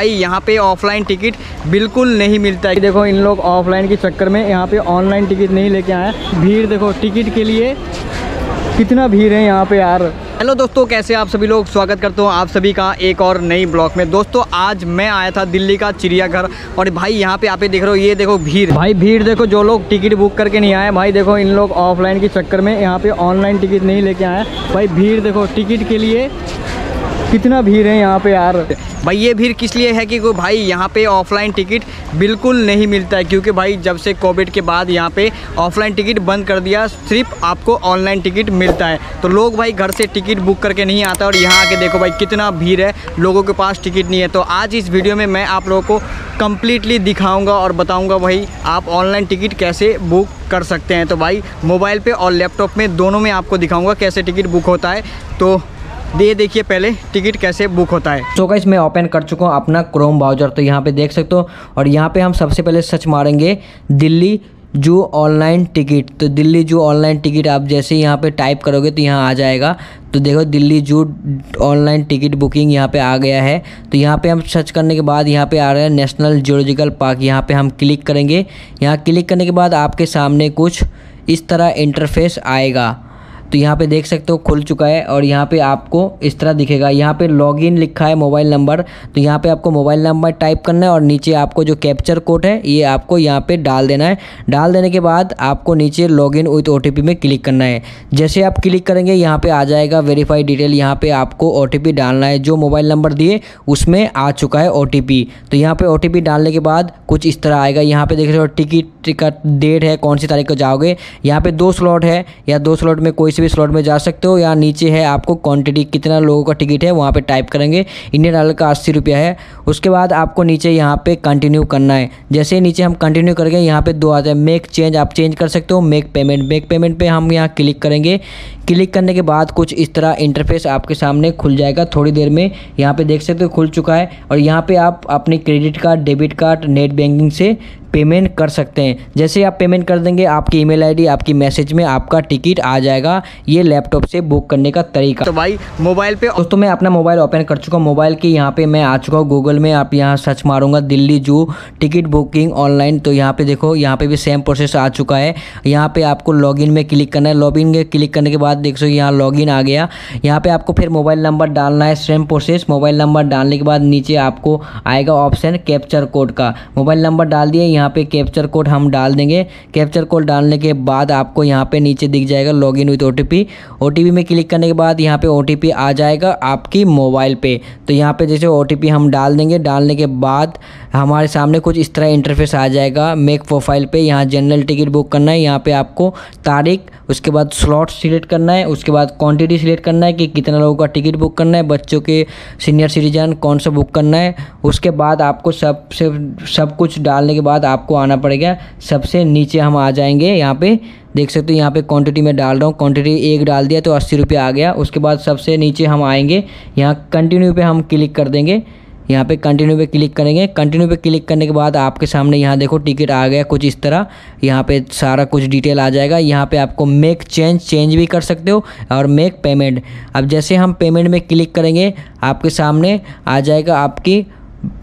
भाई यहाँ पे ऑफलाइन टिकट बिल्कुल नहीं मिलता है। देखो इन लोग ऑफलाइन के चक्कर में यहाँ पे ऑनलाइन टिकट नहीं लेके आए। भीड़ देखो टिकट के लिए कितना भीड़ है यहाँ पे यार। हेलो दोस्तों, कैसे आप सभी लोग, स्वागत करता हूँ आप सभी का एक और नई ब्लॉग में। दोस्तों आज मैं आया था दिल्ली का चिड़ियाघर और भाई यहाँ पे आप देख रहे हो, ये देखो भीड़। भाई भीड़ देखो, जो लोग टिकट बुक करके नहीं आए, भाई देखो इन लोग ऑफलाइन के चक्कर में यहाँ पे ऑनलाइन टिकट नहीं लेके आए। भाई भीड़ देखो टिकट के लिए कितना भीड़ है यहाँ पे यार। भाई ये भीड़ किस लिए है कि भाई यहाँ पे ऑफलाइन टिकट बिल्कुल नहीं मिलता है, क्योंकि भाई जब से कोविड के बाद यहाँ पे ऑफलाइन टिकट बंद कर दिया, सिर्फ आपको ऑनलाइन टिकट मिलता है। तो लोग भाई घर से टिकट बुक करके नहीं आता और यहाँ आके देखो भाई कितना भीड़ है, लोगों के पास टिकट नहीं है। तो आज इस वीडियो में मैं आप लोगों को कम्प्लीटली दिखाऊँगा और बताऊँगा भाई आप ऑनलाइन टिकट कैसे बुक कर सकते हैं। तो भाई मोबाइल पर और लैपटॉप में दोनों में आपको दिखाऊँगा कैसे टिकट बुक होता है। तो ये देखिए पहले टिकट कैसे बुक होता है। तो गाइस मैं ओपन कर चुका हूँ अपना क्रोम ब्राउज़र, तो यहाँ पे देख सकते हो। और यहाँ पे हम सबसे पहले सर्च मारेंगे दिल्ली जू ऑनलाइन टिकट। तो दिल्ली जू ऑनलाइन टिकट आप जैसे यहाँ पे टाइप करोगे तो यहाँ आ जाएगा। तो देखो दिल्ली जू ऑनलाइन टिकट बुकिंग यहाँ पे आ गया है। तो यहाँ पे हम सर्च करने के बाद यहाँ पे आ रहा है नेशनल जूलॉजिकल पार्क, यहाँ पे हम क्लिक करेंगे। यहाँ क्लिक करने के बाद आपके सामने कुछ इस तरह इंटरफेस आएगा। तो यहाँ पे देख सकते हो खुल चुका है और यहाँ पे आपको इस तरह दिखेगा। यहाँ पे लॉगिन लिखा है मोबाइल नंबर, तो यहाँ पे आपको मोबाइल नंबर टाइप करना है और नीचे आपको जो कैप्चर कोड है ये आपको यहाँ पे डाल देना है। डाल देने के बाद आपको नीचे लॉगिन विथ ओटीपी में क्लिक करना है। जैसे आप क्लिक करेंगे यहाँ पे आ जाएगा वेरीफाई डिटेल, यहाँ पे आपको ओटीपी डालना है। जो मोबाइल नंबर दिए उसमें आ चुका है ओटीपी। तो यहाँ पे ओटीपी डालने के बाद कुछ इस तरह आएगा। यहाँ पे देख रहे हो टिकट का डेट है, कौन सी तारीख को जाओगे। यहाँ पे 2 स्लॉट है, या 2 स्लॉट में कोई भी स्लॉट में जा सकते हो। यहाँ नीचे है आपको क्वांटिटी, कितना लोगों का टिकट है वहाँ पे टाइप करेंगे। इंडियन डॉलर का 80 रुपया है। उसके बाद आपको नीचे यहाँ पे कंटिन्यू करना है। जैसे ही नीचे हम कंटिन्यू करेंगे यहाँ पे 2000 मेक चेंज, आप चेंज कर सकते हो। मेक पेमेंट पे हम यहाँ क्लिक करेंगे। क्लिक करने के बाद कुछ इस तरह इंटरफेस आपके सामने खुल जाएगा थोड़ी देर में। यहाँ पे देख सकते हो खुल चुका है। और यहाँ पे आप अपने credit card, debit card, net banking से पेमेंट कर सकते हैं। जैसे आप पेमेंट कर देंगे आपकी ईमेल आईडी, आपकी मैसेज में आपका टिकट आ जाएगा। ये लैपटॉप से बुक करने का तरीका। तो भाई मोबाइल पे दोस्तों मैं अपना मोबाइल ओपन कर चुका हूँ। मोबाइल के यहाँ पे मैं आ चुका हूँ गूगल में। आप यहाँ सर्च मारूंगा दिल्ली जू टिकट बुकिंग ऑनलाइन। तो यहाँ पे देखो यहाँ पे भी सेम प्रोसेस आ चुका है। यहाँ पे आपको लॉगिन में क्लिक करना है। लॉगिन में क्लिक करने के बाद देख सो यहाँ लॉगिन आ गया। यहाँ पे आपको फिर मोबाइल नंबर डालना है, सेम प्रोसेस। मोबाइल नंबर डालने के बाद नीचे आपको आएगा ऑप्शन कैप्चर कोड का। मोबाइल नंबर डाल दिए, यहाँ पे कैप्चर कोड हम डाल देंगे। कैप्चर कोड डालने के बाद आपको यहाँ पे नीचे दिख जाएगा लॉगिन विथ ओटीपी। ओटीपी में क्लिक करने के बाद यहाँ पे ओटीपी आ जाएगा आपकी मोबाइल पे। तो यहाँ पे जैसे ओटीपी हम डाल देंगे, डालने के बाद हमारे सामने कुछ इस तरह इंटरफेस आ जाएगा। मेक प्रोफाइल पे यहाँ जनरल टिकट बुक करना है। यहाँ पे आपको तारीख, उसके बाद स्लॉट सिलेक्ट करना है, उसके बाद क्वांटिटी सिलेक्ट करना है कि कितना लोगों का टिकट बुक करना है, बच्चों के, सीनियर सिटीजन, कौन सा बुक करना है। उसके बाद आपको सब कुछ डालने के बाद आपको आना पड़ेगा। सबसे नीचे हम आ जाएंगे। यहाँ पे देख सकते हो यहाँ पे क्वांटिटी में डाल रहा हूँ। क्वांटिटी 1 डाल दिया तो 80 रुपये आ गया। उसके बाद सबसे नीचे हम आएंगे, यहाँ कंटिन्यू पे हम क्लिक कर देंगे। यहाँ पे कंटिन्यू पे क्लिक करेंगे। कंटिन्यू पे क्लिक करने के बाद आपके सामने यहाँ देखो टिकट आ गया कुछ इस तरह। यहाँ पे सारा कुछ डिटेल आ जाएगा। यहाँ पे आपको मेक चेंज भी कर सकते हो और मेक पेमेंट। अब जैसे हम पेमेंट में क्लिक करेंगे आपके सामने आ जाएगा आपकी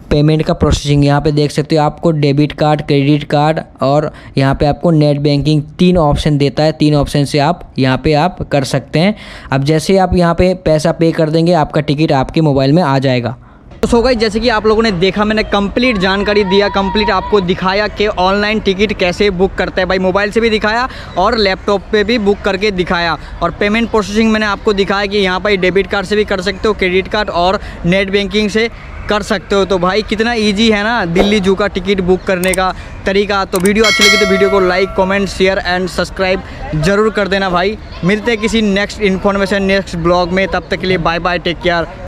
पेमेंट का प्रोसेसिंग। यहाँ पे देख सकते हो आपको डेबिट कार्ड, क्रेडिट कार्ड और यहाँ पे आपको नेट बैंकिंग 3 ऑप्शन देता है। 3 ऑप्शन से आप यहाँ पे आप कर सकते हैं। अब जैसे आप यहाँ पे पैसा पे कर देंगे आपका टिकट आपके मोबाइल में आ जाएगा। तो सो गाइस जैसे कि आप लोगों ने देखा, मैंने कंप्लीट जानकारी दिया, कंप्लीट आपको दिखाया कि ऑनलाइन टिकट कैसे बुक करते हैं। भाई मोबाइल से भी दिखाया और लैपटॉप पे भी बुक करके दिखाया। और पेमेंट प्रोसेसिंग मैंने आपको दिखाया कि यहाँ पर डेबिट कार्ड से भी कर सकते हो, क्रेडिट कार्ड और नेट बैंकिंग से कर सकते हो। तो भाई कितना इजी है ना दिल्ली जू का टिकट बुक करने का तरीका। तो वीडियो अच्छी लगी तो वीडियो को like, comment, share and subscribe जरूर कर देना। भाई मिलते हैं किसी नेक्स्ट इन्फॉर्मेशन, नेक्स्ट ब्लॉग में। तब तक के लिए बाय बाय, टेक केयर।